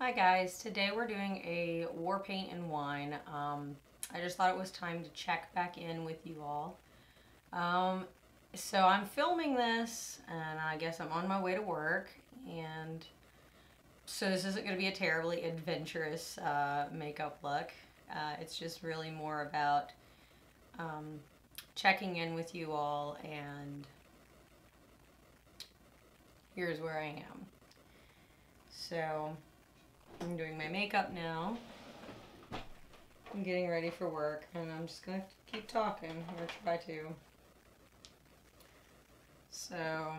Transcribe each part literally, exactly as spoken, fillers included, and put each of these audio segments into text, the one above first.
Hi guys, today we're doing a War Paint and Wine. Um, I just thought it was time to check back in with you all. Um, so I'm filming this and I guess I'm on my way to work, and so this isn't going to be a terribly adventurous uh, makeup look. Uh, it's just really more about um, checking in with you all, and here's where I am. So I'm doing my makeup now. I'm getting ready for work, and I'm just gonna keep talking, or try to. So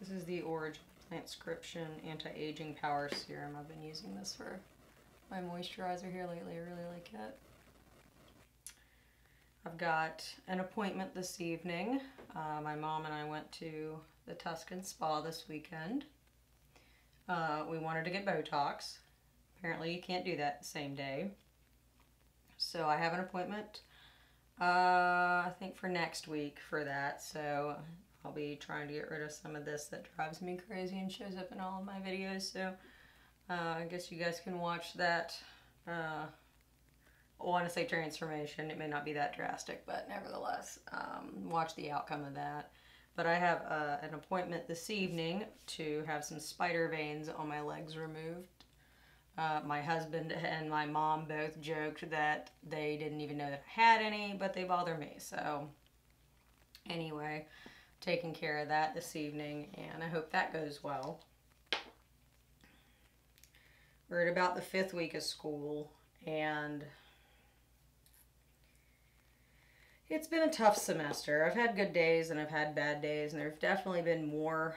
this is the Orange Plantscription Anti-Aging Power Serum. I've been using this for my moisturizer here lately. I really like it. I've got an appointment this evening. Uh, my mom and I went to the Tuscan Spa this weekend. Uh, we wanted to get Botox. Apparently you can't do that the same day. So I have an appointment, uh, I think for next week for that. So I'll be trying to get rid of some of this that drives me crazy and shows up in all of my videos. So uh, I guess you guys can watch that. Uh, I want to say transformation. It may not be that drastic, but nevertheless, um, watch the outcome of that. But I have uh, an appointment this evening to have some spider veins on my legs removed. Uh, my husband and my mom both joked that they didn't even know that I had any, but they bother me. So anyway, taking care of that this evening, and I hope that goes well. We're at about the fifth week of school, and it's been a tough semester. I've had good days and I've had bad days, and there've definitely been more,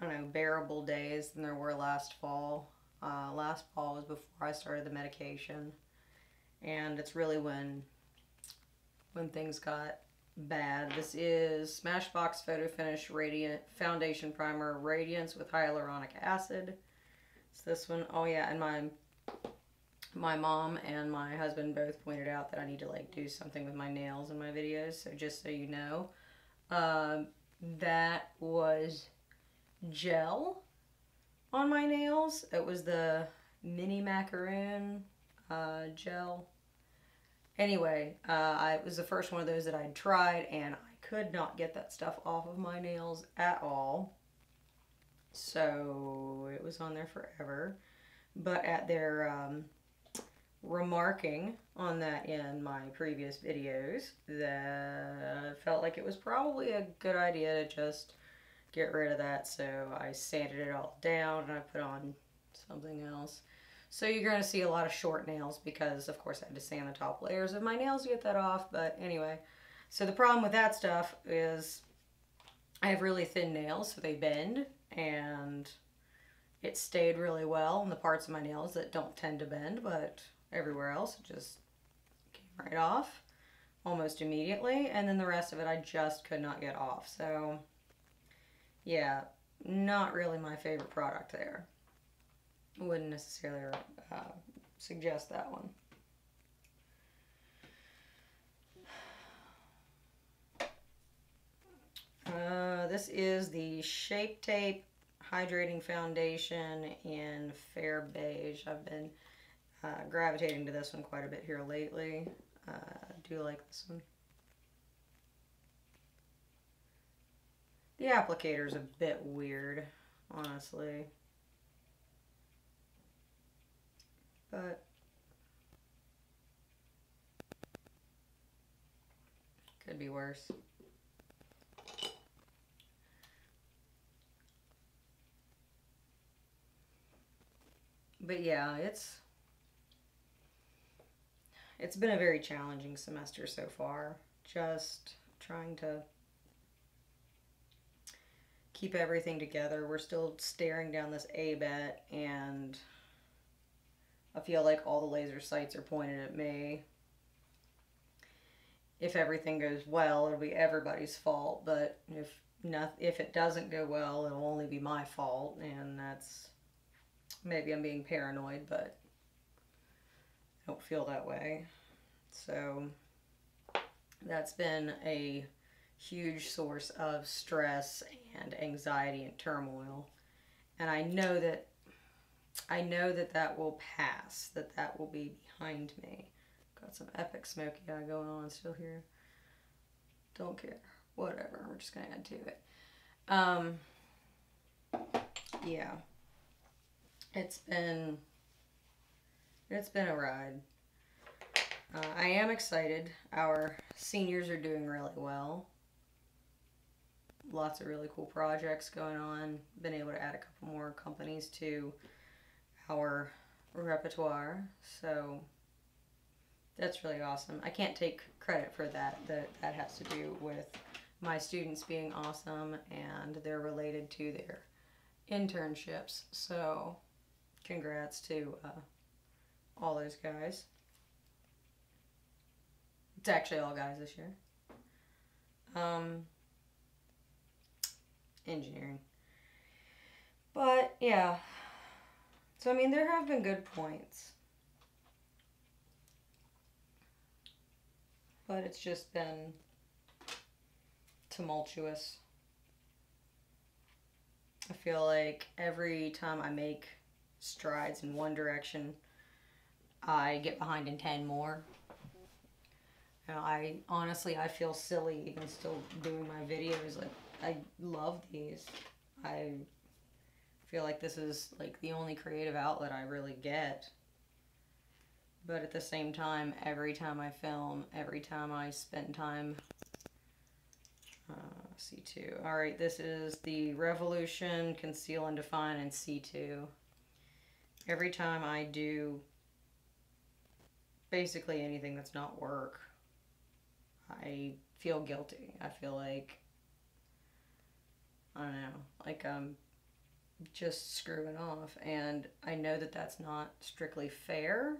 I don't know, bearable days than there were last fall. Uh, last fall was before I started the medication, and it's really when when things got bad. This is Smashbox Photo Finish Radiant Foundation Primer Radiance with Hyaluronic Acid. It's this one. Oh yeah, and my My mom and my husband both pointed out that I need to like do something with my nails in my videos, so just so you know. Um, that was gel on my nails. It was the mini macaroon uh, gel. Anyway, uh, I, it was the first one of those that I'd tried, and I could not get that stuff off of my nails at all. So it was on there forever. But at their... Um, remarking on that in my previous videos, that I felt like it was probably a good idea to just get rid of that, so I sanded it all down and I put on something else. So you're going to see a lot of short nails because of course I had to sand the top layers of my nails to get that off. But anyway, so the problem with that stuff is I have really thin nails, so they bend, and it stayed really well in the parts of my nails that don't tend to bend, but everywhere else it just came right off almost immediately, and then the rest of it I just could not get off. So yeah, not really my favorite product there. Wouldn't necessarily uh, suggest that one. Uh, this is the Shape Tape Hydrating Foundation in Fair Beige. I've been Uh, gravitating to this one quite a bit here lately. Uh, I do like this one. The applicator's a bit weird, honestly. But could be worse. But yeah, it's It's been a very challenging semester so far, just trying to keep everything together. We're still staring down this A B E T, and I feel like all the laser sights are pointed at me. If everything goes well, it'll be everybody's fault, but if not, if it doesn't go well, it'll only be my fault, and that's, maybe I'm being paranoid, but I don't feel that way. So that's been a huge source of stress and anxiety and turmoil. And I know that I know that that will pass, that that will be behind me. Got some epic smoky eye going on still here. Don't care. Whatever. We're just going to add to it. Um, yeah. It's been, it's been a ride. Uh, I am excited. Our seniors are doing really well. Lots of really cool projects going on. Been able to add a couple more companies to our repertoire. So that's really awesome. I can't take credit for that. That, that has to do with my students being awesome, and they're related to their internships. So congrats to uh, all those guys. It's actually all guys this year. Um, engineering. But yeah. So, I mean, there have been good points. But it's just been tumultuous. I feel like every time I make strides in one direction, I get behind in ten more. You know, I honestly, I feel silly even still doing my videos. Like, I love these. I feel like this is like the only creative outlet I really get, but at the same time, every time I film, every time I spend time, uh, C two, alright, this is the Revolution Conceal and Define and C two, every time I do basically anything that's not work, I feel guilty. I feel like, I don't know, like um. just screwing off, and I know that that's not strictly fair.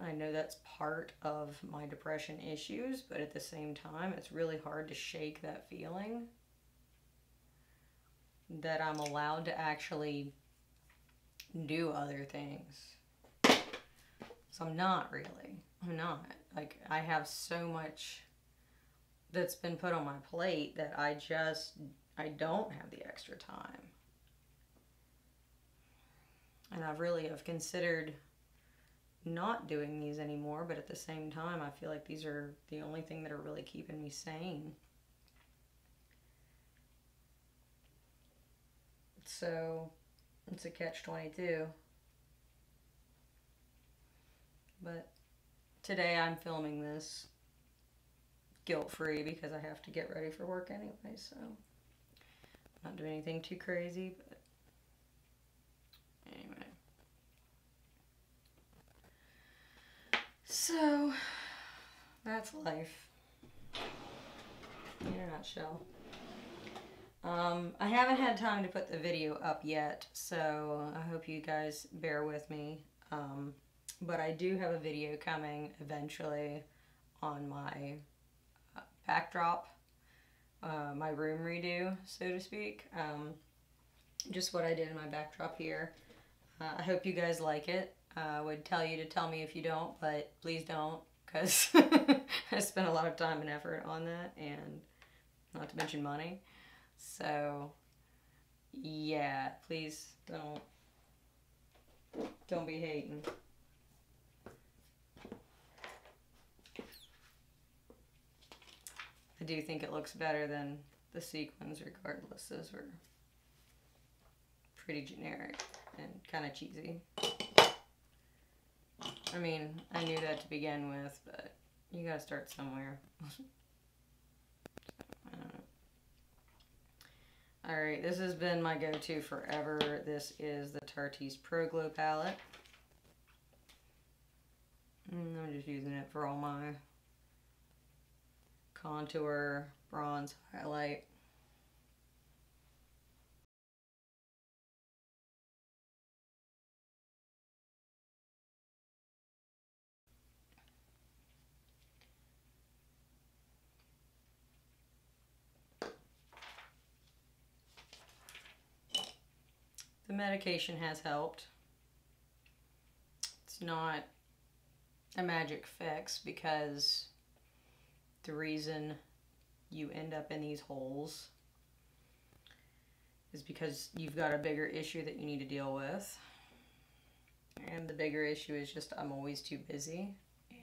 I know that's part of my depression issues, but at the same time, it's really hard to shake that feeling that I'm allowed to actually do other things. So I'm not really. I'm not. Like, I have so much that's been put on my plate that I just... I don't have the extra time. And I really have considered not doing these anymore, but at the same time, I feel like these are the only thing that are really keeping me sane. So it's a catch twenty-two. But today I'm filming this guilt-free because I have to get ready for work anyway, so... Not doing anything too crazy, but anyway. So that's life in a nutshell. Um, I haven't had time to put the video up yet, so I hope you guys bear with me. Um, but I do have a video coming eventually on my uh, backdrop. Uh, my room redo, so to speak. Um, just what I did in my backdrop here. Uh, I hope you guys like it. Uh, I would tell you to tell me if you don't, but please don't, because I spent a lot of time and effort on that, and not to mention money. So, yeah, please don't, don't be hating. I do think it looks better than the sequins regardless. Those were pretty generic and kind of cheesy. I mean, I knew that to begin with, but you gotta start somewhere. I don't know. Alright, this has been my go-to forever. This is the Tarte Pro Glow Palette. And I'm just using it for all my... contour, bronze, highlight. The medication has helped. It's not a magic fix, because the reason you end up in these holes is because you've got a bigger issue that you need to deal with. And the bigger issue is just I'm always too busy,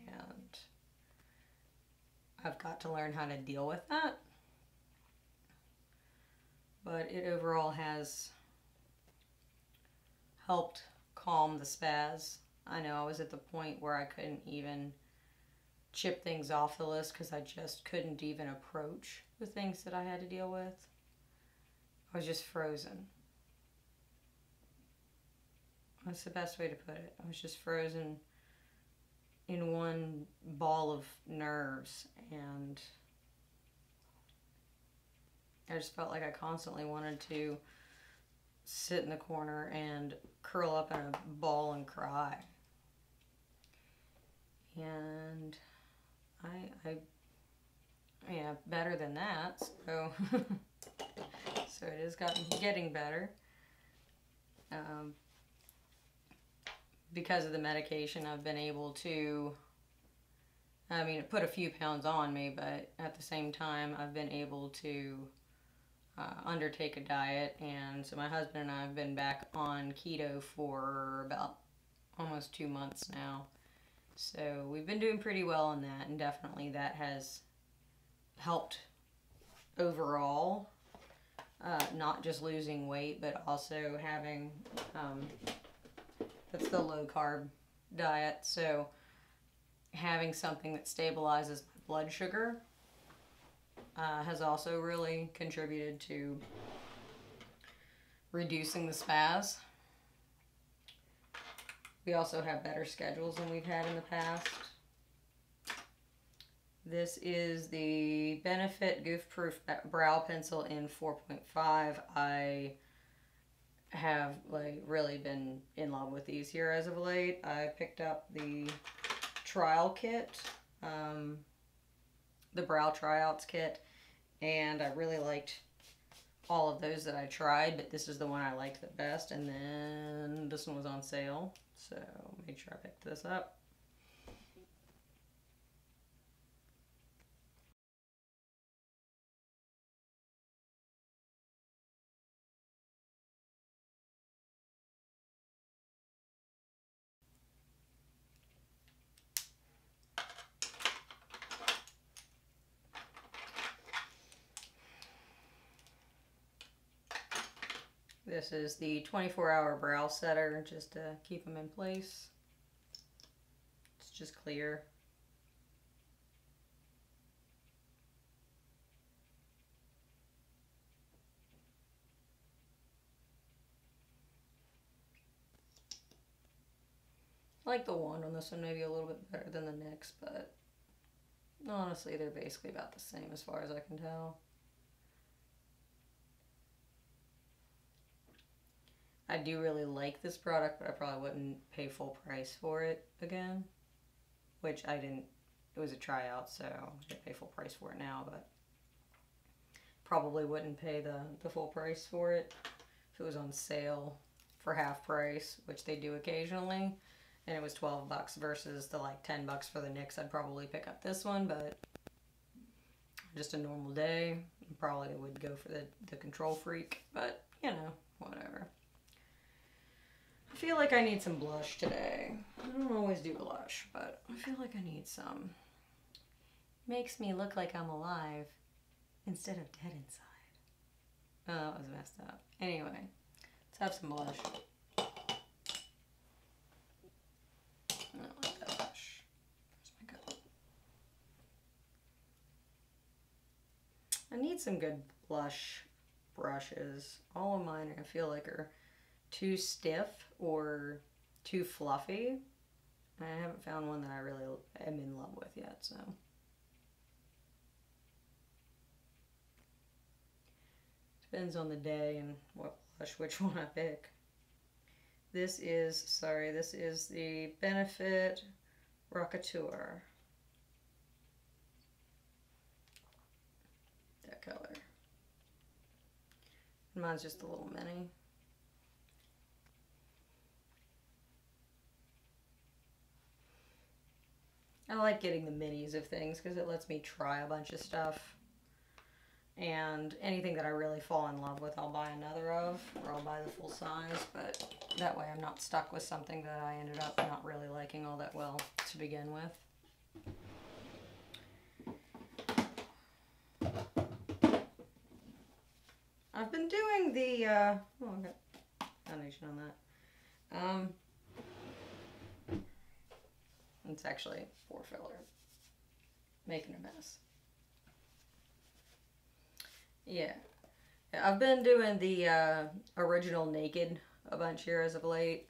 and I've got to learn how to deal with that. But it overall has helped calm the spaz. I know I was at the point where I couldn't even chip things off the list because I just couldn't even approach the things that I had to deal with. I was just frozen. That's the best way to put it. I was just frozen in one ball of nerves, and I just felt like I constantly wanted to sit in the corner and curl up in a ball and cry. And I, I yeah, better than that, so so it has gotten getting better. Um, because of the medication, I've been able to, I mean, it put a few pounds on me, but at the same time, I've been able to Uh, undertake a diet. And so my husband and I have been back on keto for about almost two months now, so we've been doing pretty well on that, and definitely that has helped overall, uh, not just losing weight, but also having um, that's the low carb diet, so having something that stabilizes my blood sugar Uh, has also really contributed to reducing the spaz. We also have better schedules than we've had in the past. This is the Benefit Goof Proof Brow Pencil in four point five. I have like really been in love with these here as of late. I picked up the trial kit, um, the Brow Tryouts Kit, and I really liked all of those that I tried, but this is the one I liked the best, and then this one was on sale, so I made sure I picked this up. This is the twenty-four hour brow setter, just to keep them in place. It's just clear. I like the wand on this one maybe a little bit better than the next, but honestly they're basically about the same as far as I can tell. I do really like this product, but I probably wouldn't pay full price for it again, which I didn't. It was a tryout, so I didn't pay full price for it now, but probably wouldn't pay the, the full price for it if it was on sale for half price, which they do occasionally, and it was twelve bucks versus the like ten bucks for the N Y X. I'd probably pick up this one, but just a normal day, probably would go for the, the Control Freak, but you know, whatever. I feel like I need some blush today. I don't always do blush, but I feel like I need some. Makes me look like I'm alive instead of dead inside. Oh, that was messed up. Anyway, let's have some blush. I don't like that blush. Where's my cup? I need some good blush brushes. All of mine I feel like are too stiff or too fluffy. I haven't found one that I really am in love with yet, so. Depends on the day and what blush, which one I pick. This is, sorry, this is the Benefit Rockateur. That color. Mine's just a little mini. I like getting the minis of things because it lets me try a bunch of stuff. And anything that I really fall in love with, I'll buy another of, or I'll buy the full size, but that way I'm not stuck with something that I ended up not really liking all that well to begin with. I've been doing the, uh, oh, I got foundation on that. Um, it's actually pore filler. Making a mess. Yeah. I've been doing the uh, original Naked a bunch here as of late,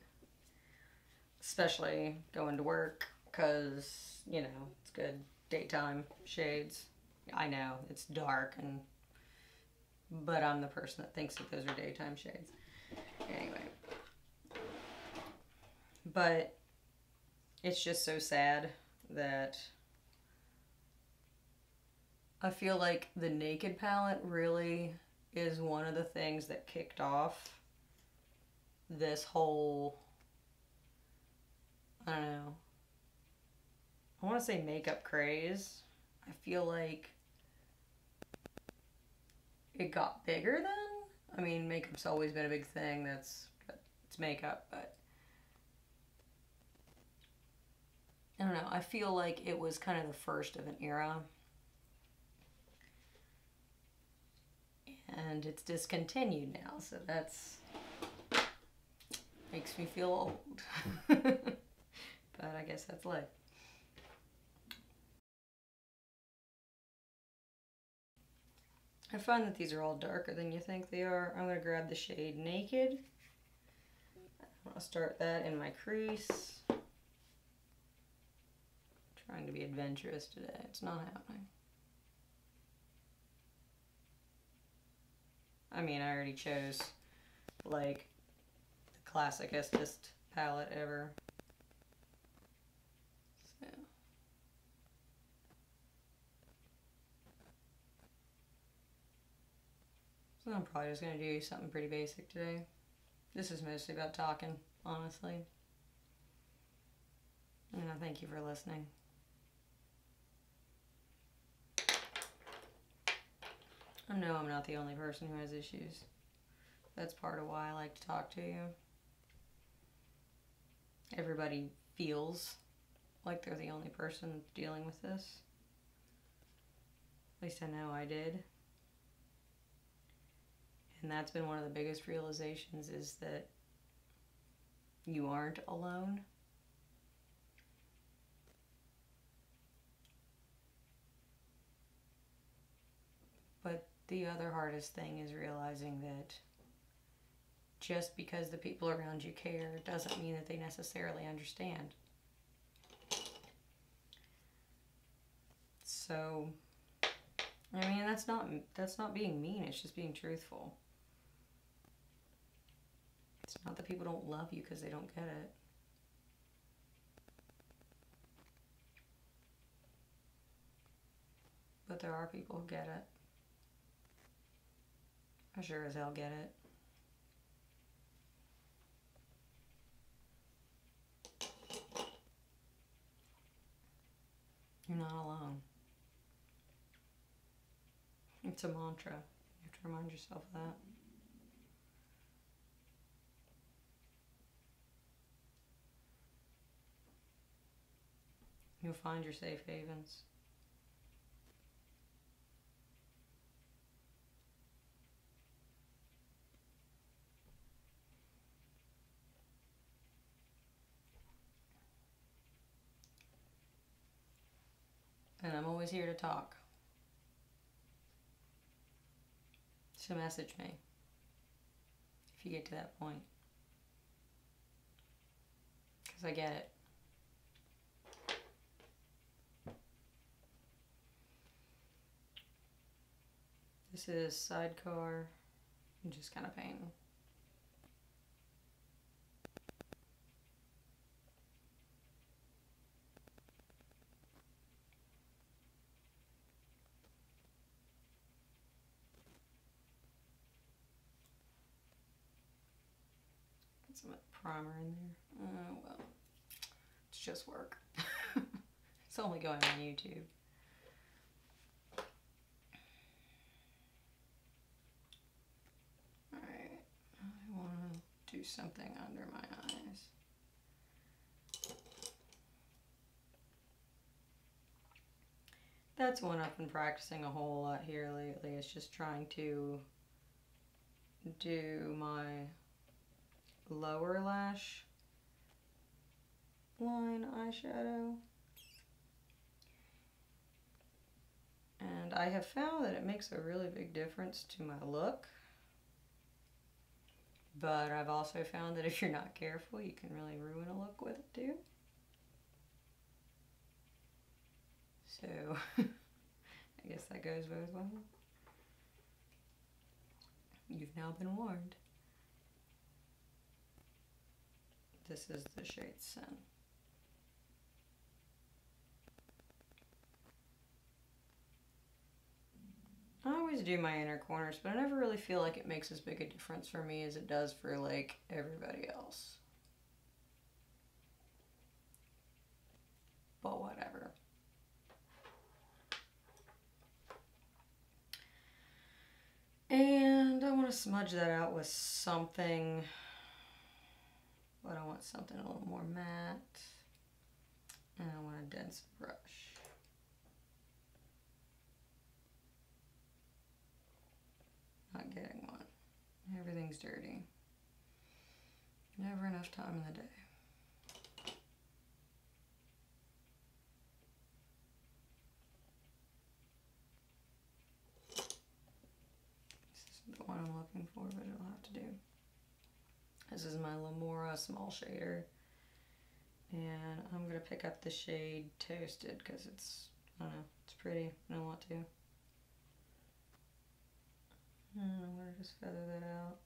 especially going to work because, you know, it's good daytime shades. I know it's dark, and but I'm the person that thinks that those are daytime shades. Anyway. But it's just so sad that I feel like the Naked palette really is one of the things that kicked off this whole, I don't know, I want to say makeup craze. I feel like it got bigger then. I mean, makeup's always been a big thing. That's, it's makeup, but I don't know. I feel like it was kind of the first of an era. And it's discontinued now, so that's, makes me feel old. But I guess that's life. I find that these are all darker than you think they are. I'm going to grab the shade Naked. I'll start that in my crease. I'm trying to be adventurous today. It's not happening. I mean, I already chose, like, the classicest palette ever. So. So I'm probably just going to do something pretty basic today. This is mostly about talking, honestly. And I thank you for listening. I know I'm not the only person who has issues. That's part of why I like to talk to you. Everybody feels like they're the only person dealing with this. At least I know I did. And that's been one of the biggest realizations, is that you aren't alone. The other hardest thing is realizing that just because the people around you care doesn't mean that they necessarily understand. So, I mean, that's not, that's not being mean, it's just being truthful. It's not that people don't love you because they don't get it. But there are people who get it. I sure as hell get it. You're not alone. It's a mantra. You have to remind yourself of that. You'll find your safe havens. And I'm always here to talk. So message me if you get to that point. Because I get it. This is Sidecar. I'm just kind of painting. Primer in there. Oh, well, it's just work. It's only going on YouTube. Alright, I want to do something under my eyes. That's one I've been practicing a whole lot here lately. It's just trying to do my lower lash line eyeshadow. And I have found that it makes a really big difference to my look. But I've also found that if you're not careful, you can really ruin a look with it too. So, I guess that goes both ways. You've now been warned. This is the shade Sun. I always do my inner corners, but I never really feel like it makes as big a difference for me as it does for like everybody else. But whatever. And I want to smudge that out with something, but I want something a little more matte, and I want a dense brush. Not getting one. Everything's dirty. Never enough time in the day. One I'm looking for, but it'll have to do. This is my Lamora small shader, and I'm gonna pick up the shade Toasted because it's, I don't know, it's pretty and I want to. And I'm gonna just feather that out.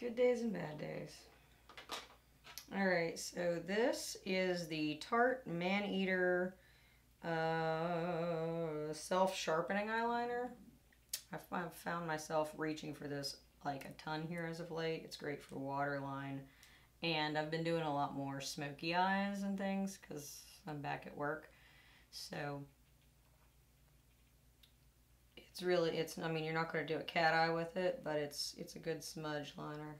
Good days and bad days. All right, so this is the Tarte Man Eater uh, self-sharpening eyeliner. I've found myself reaching for this like a ton here as of late. It's great for waterline, and I've been doing a lot more smoky eyes and things because I'm back at work. So it's really, it's, I mean, you're not going to do a cat eye with it, but it's, it's a good smudge liner.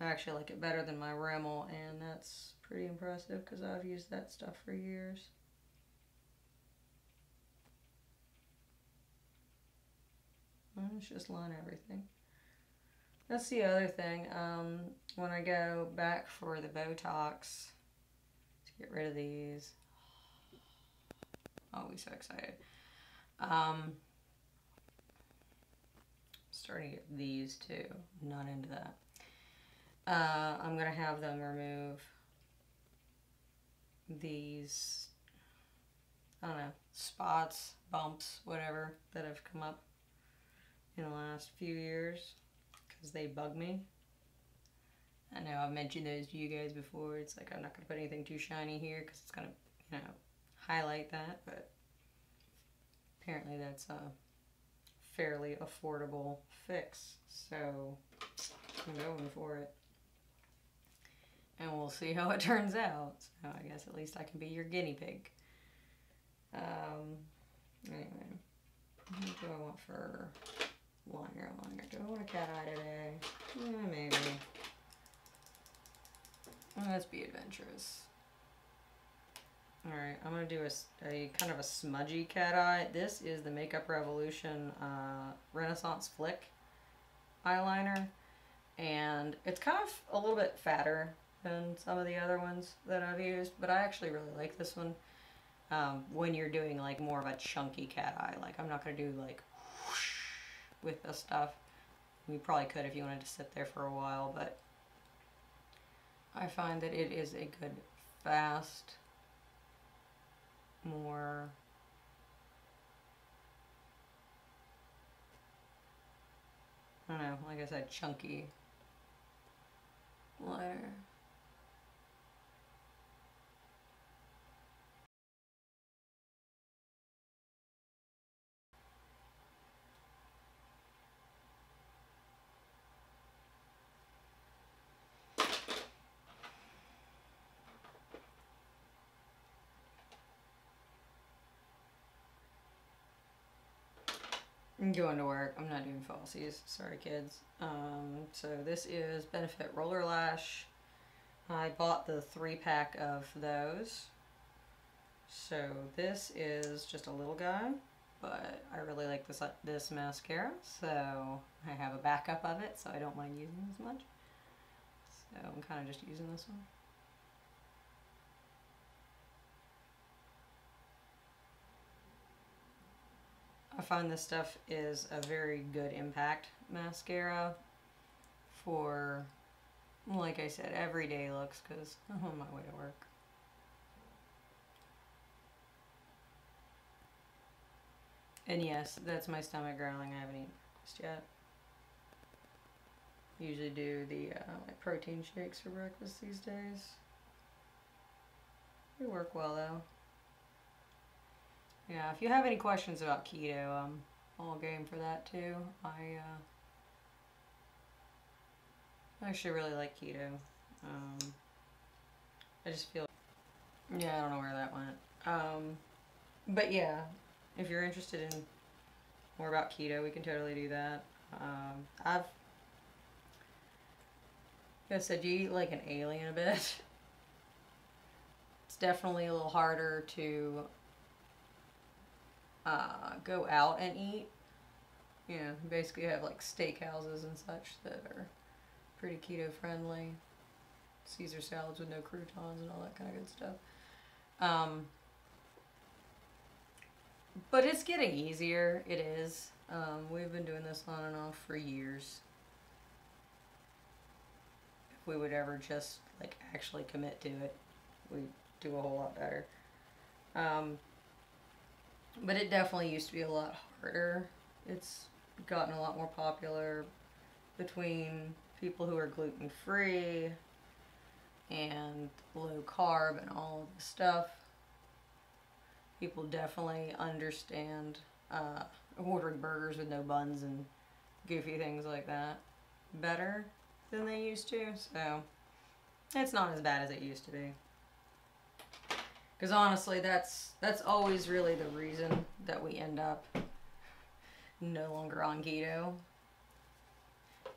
I actually like it better than my Rimmel, and that's pretty impressive because I've used that stuff for years. And it's just line everything. That's the other thing. Um, when I go back for the Botox, to get rid of these. Always so excited. Um, starting to get these too. I'm not into that. Uh, I'm gonna have them remove these, I don't know, spots, bumps, whatever that have come up in the last few years because they bug me. I know I've mentioned those to you guys before. It's like I'm not gonna put anything too shiny here because it's gonna, you know, highlight that, but apparently that's a fairly affordable fix, so I'm going for it, and we'll see how it turns out. So I guess at least I can be your guinea pig. Um, anyway, what do I want for liner? Liner? Do I want a cat eye today? Yeah, maybe. Let's be adventurous. Alright, I'm going to do a, a kind of a smudgy cat eye. This is the Makeup Revolution uh, Renaissance Flick Eyeliner. And it's kind of a little bit fatter than some of the other ones that I've used, but I actually really like this one um, when you're doing like more of a chunky cat eye. Like I'm not going to do like whoosh with this stuff. We probably could if you wanted to sit there for a while, but I find that it is a good, fast, more I said, chunky liner. I'm going to work. I'm not doing falsies. Sorry, kids. Um, so this is Benefit Roller Lash. I bought the three pack of those. So this is just a little guy, but I really like this, this mascara. So I have a backup of it, so I don't mind using it as much. So I'm kind of just using this one. I find this stuff is a very good impact mascara for, like I said, everyday looks, because I'm on my way to work. And yes, that's my stomach growling. I haven't eaten breakfast yet. Usually do the uh, like protein shakes for breakfast these days. They work well though. Yeah, if you have any questions about keto, I'm all game for that too. I uh, actually really like keto. Um, I just feel, yeah, I don't know where that went. Um, but yeah, if you're interested in more about keto, we can totally do that. Um, I've, like I said, you eat like an alien a bit. It's definitely a little harder to Uh, go out and eat. You know, basically have like steakhouses and such that are pretty keto friendly. Caesar salads with no croutons and all that kind of good stuff. Um, but it's getting easier. It is. Um, we've been doing this on and off for years. If we would ever just like actually commit to it, we'd do a whole lot better. Um, But it definitely used to be a lot harder. It's gotten a lot more popular between people who are gluten-free and low-carb and all of this stuff. People definitely understand uh, ordering burgers with no buns and goofy things like that better than they used to. So it's not as bad as it used to be. Because honestly, that's that's always really the reason that we end up no longer on keto.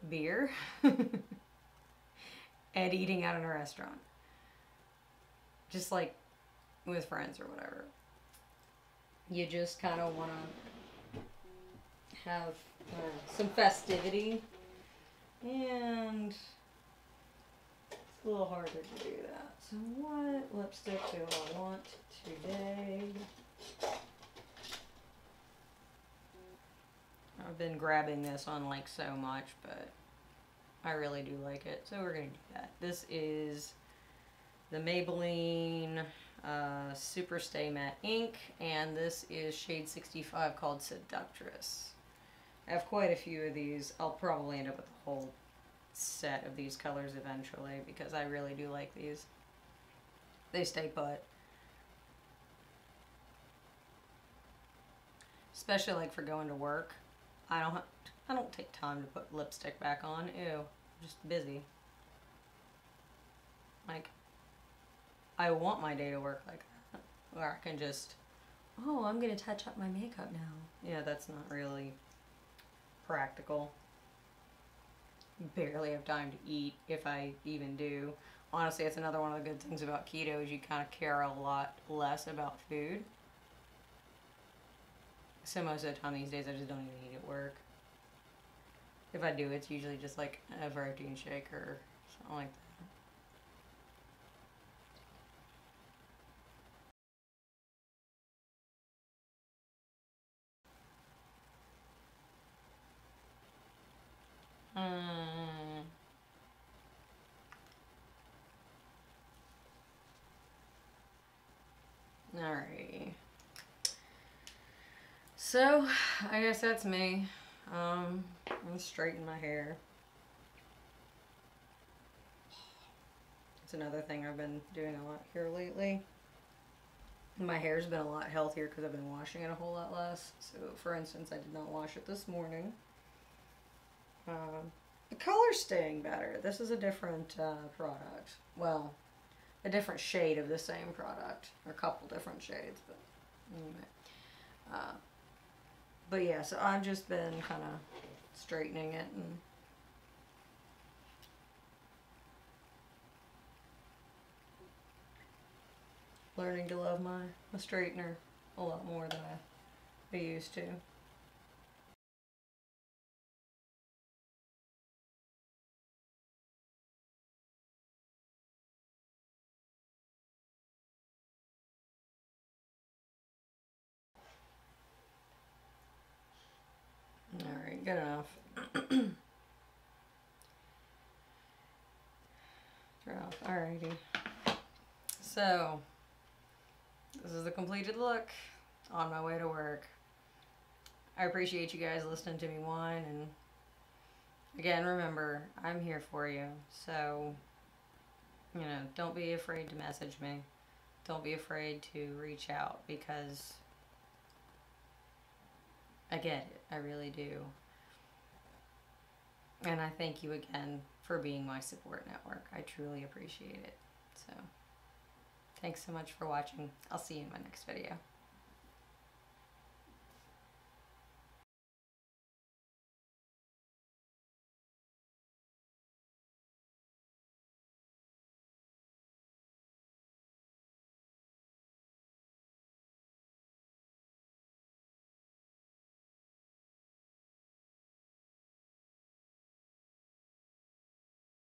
Beer. And eating out in a restaurant. Just like with friends or whatever. You just kind of want to have uh, some festivity. And it's a little harder to do that. So what lipstick do I want today? I've been grabbing this on like so much, but I really do like it. So we're gonna do that. This is the Maybelline uh, Super Stay Matte Ink, and this is shade sixty-five called Seductress. I have quite a few of these. I'll probably end up with a whole set of these colors eventually because I really do like these. They stay put. Especially like for going to work. I don't I don't take time to put lipstick back on. Ew, I'm just busy. Like I want my day to work like that. Where I can just, oh, I'm gonna touch up my makeup now. Yeah, that's not really practical. Barely have time to eat, if I even do. Honestly, it's another one of the good things about keto is you kind of care a lot less about food. So most of the time these days I just don't even eat at work. If I do, it's usually just like a protein shake or something like that. Alrighty. So, I guess that's me. Um, I'm straightening my hair. It's another thing I've been doing a lot here lately. My hair's been a lot healthier because I've been washing it a whole lot less. So, for instance, I did not wash it this morning. Um, the color's staying better. This is a different uh, product. Well, a different shade of the same product. Or a couple different shades, but anyway. Uh, but yeah, so I've just been kind of straightening it and learning to love my, my straightener a lot more than I, I used to. Alright, good enough. Turn off. Alrighty. So, this is the completed look on my way to work. I appreciate you guys listening to me whine, and again, remember, I'm here for you. So, you know, don't be afraid to message me. Don't be afraid to reach out, because I get it. I really do. And I thank you again for being my support network. I truly appreciate it. So, thanks so much for watching. I'll see you in my next video.